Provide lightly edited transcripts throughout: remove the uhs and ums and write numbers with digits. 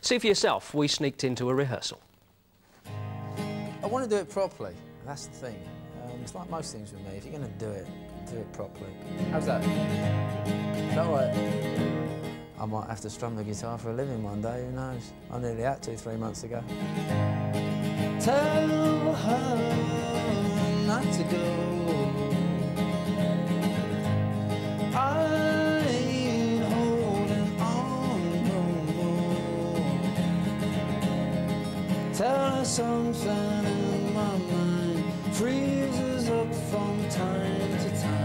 See for yourself, we sneaked into a rehearsal. I want to do it properly. That's the thing. It's like most things with me. If you're going to do it properly. How's that? Is that all right? I might have to strum the guitar for a living one day, who knows? I nearly had to 3 months ago. Tell her not to go. I ain't holding on no more. Tell her something in my mind freezes up from time to time.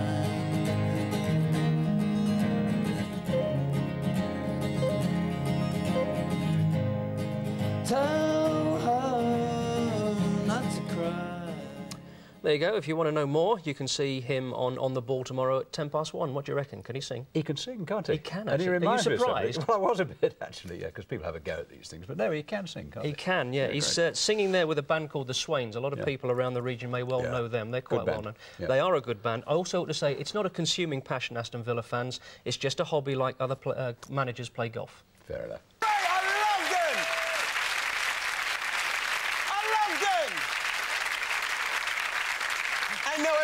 Tell her not to cry. There you go. If you want to know more, you can see him on the ball tomorrow at 1:10. What do you reckon? Can he sing? He can sing, can't he? He can, actually. And he reminds me of something. Are you surprised? Well, I was a bit, actually, yeah, because people have a go at these things. But no, he can sing, can't he? He can, yeah. He's singing there with a band called The Swains. A lot of people around the region may well know them. They're quite well known. Yeah. They are a good band. I also ought to say, it's not a consuming passion, Aston Villa fans. It's just a hobby like other managers play golf. Fair enough.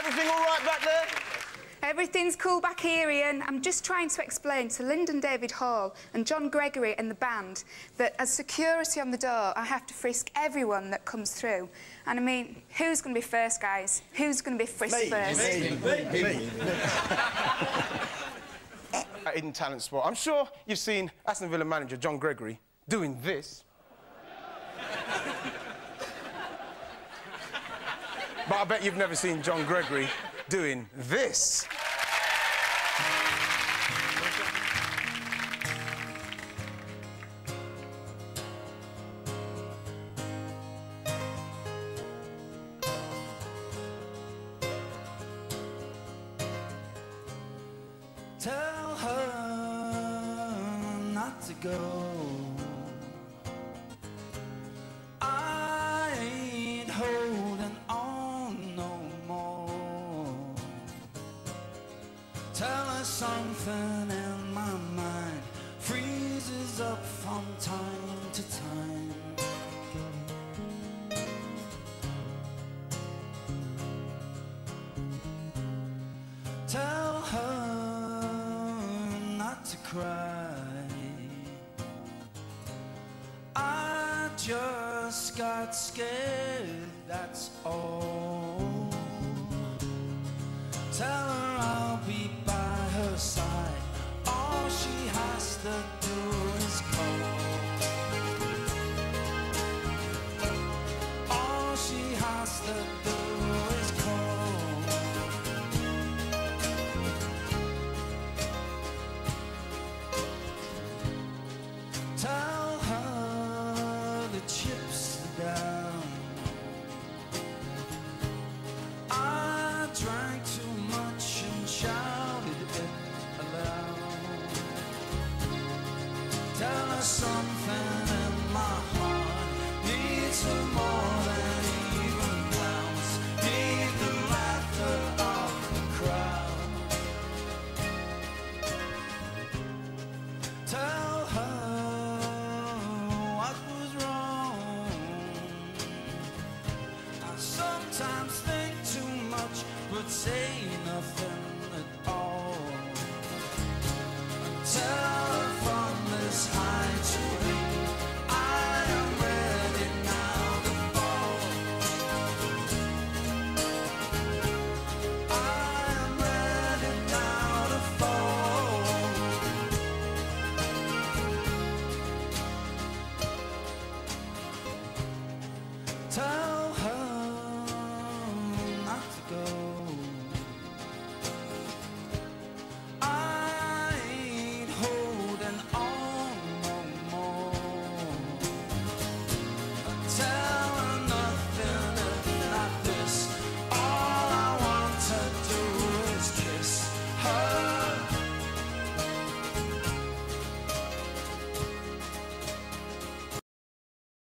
Everything all right back there? Everything's cool back here, Ian. I'm just trying to explain to Lyndon David Hall and John Gregory and the band that as security on the door, I have to frisk everyone that comes through. And I mean, who's going to be first, guys? Who's going to be frisked first? Me. At Eden Talent Spot, I'm sure you've seen Aston Villa manager John Gregory doing this. But I bet you've never seen John Gregory doing this. Tell her not to go. Something in my mind freezes up from time to time. Tell her not to cry. I just got scared, that's all. Tell her I'll be by her side, all she has to do.